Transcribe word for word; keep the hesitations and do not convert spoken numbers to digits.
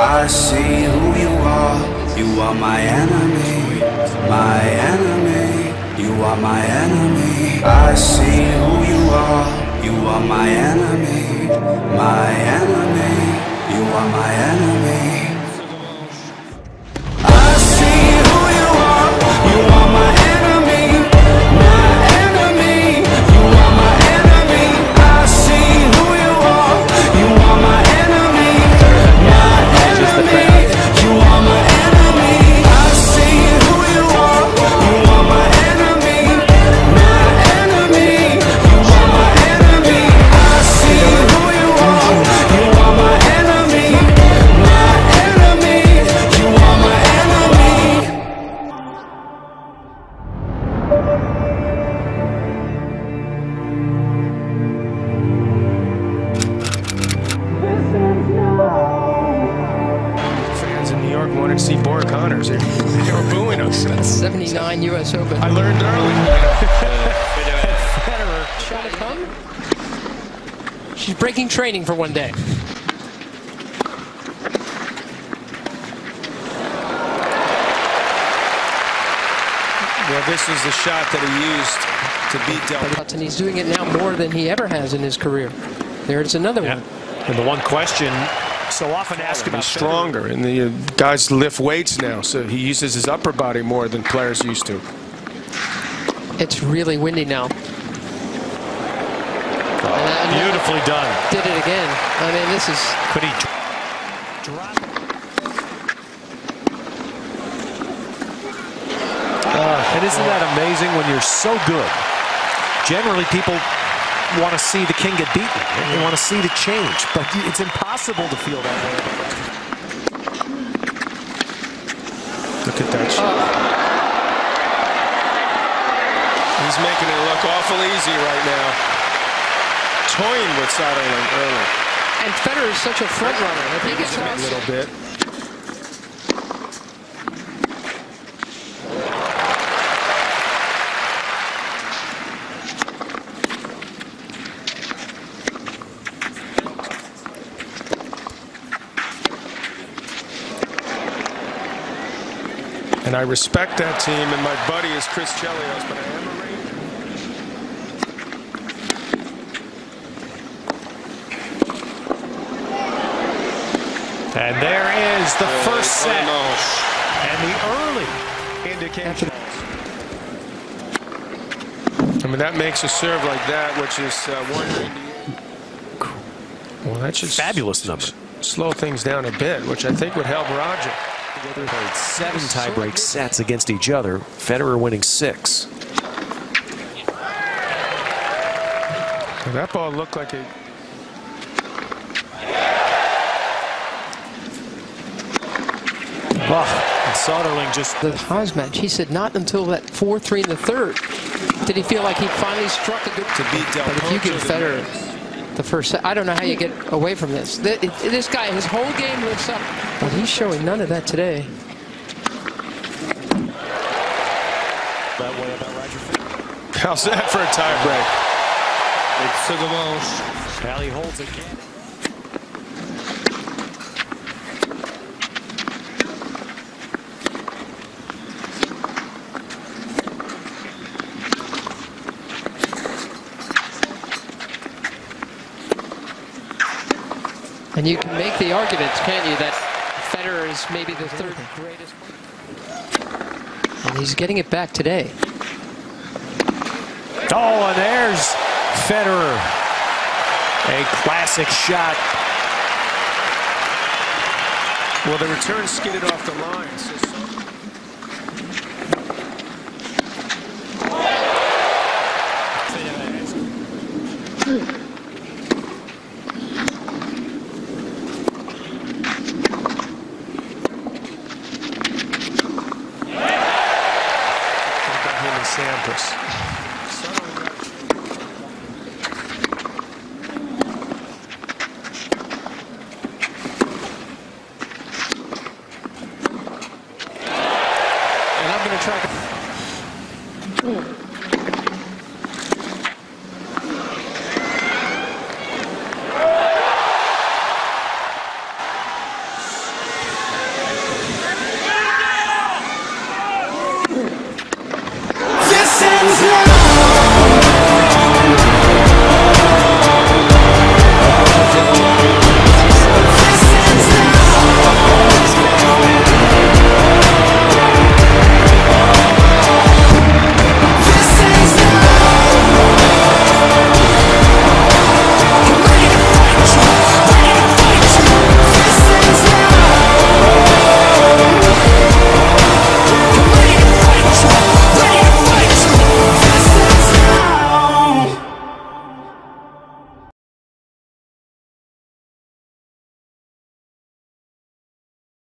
I see who you are. You are my enemy, my enemy. You are my enemy. I see who you are. You are my enemy, my enemy. You are my enemy. Wanted to see Bora Connors. They were booing us. That's seventy-nine U S Open. I learned early. Federer. Shot it home. She's breaking training for one day. Well, this was the shot that he used to beat Del Potro. And he's doing it now more than he ever has in his career. There's another yeah. one. And the one question so often asked about, he's stronger, and the guys lift weights now, so he uses his upper body more than players used to. It's really windy now. Oh, beautifully done. Did it again. I mean, this is... Could he drop? Uh, and isn't that amazing when you're so good? Generally, people want to see the king get beaten. Right? They want to see the change, but it's impossible to feel that way. Look at that shot. Oh. He's making it look awful easy right now. Toying with Soderling early. And Federer is such a front runner. I think it's a little bit. And I respect that team, and my buddy is Chris Chelios, but I am a Ranger. And there is the oh, first set. Oh, and the early indication. I mean, that makes a serve like that, which is uh, one ninety-eight. Well, that's just fabulous number. Slow things down a bit, which I think would help Roger. Played seven tiebreak sets against each other, Federer winning six. Well, that ball looked like it. Oh, and Soderling just... The highs match, he said not until that four three in the third did he feel like he finally struck a good... To beat Del Potro. But if you get Federer... The first set. I don't know how you get away from this. This guy, his whole game looks up. Well, he's showing none of that today. How's that for a tie break? It's Sigalmosh. Valley holds again. And you can make the arguments, can't you, that Federer is maybe the third greatest. And he's getting it back today. Oh, and there's Federer. A classic shot. Well, the return skidded off the line. So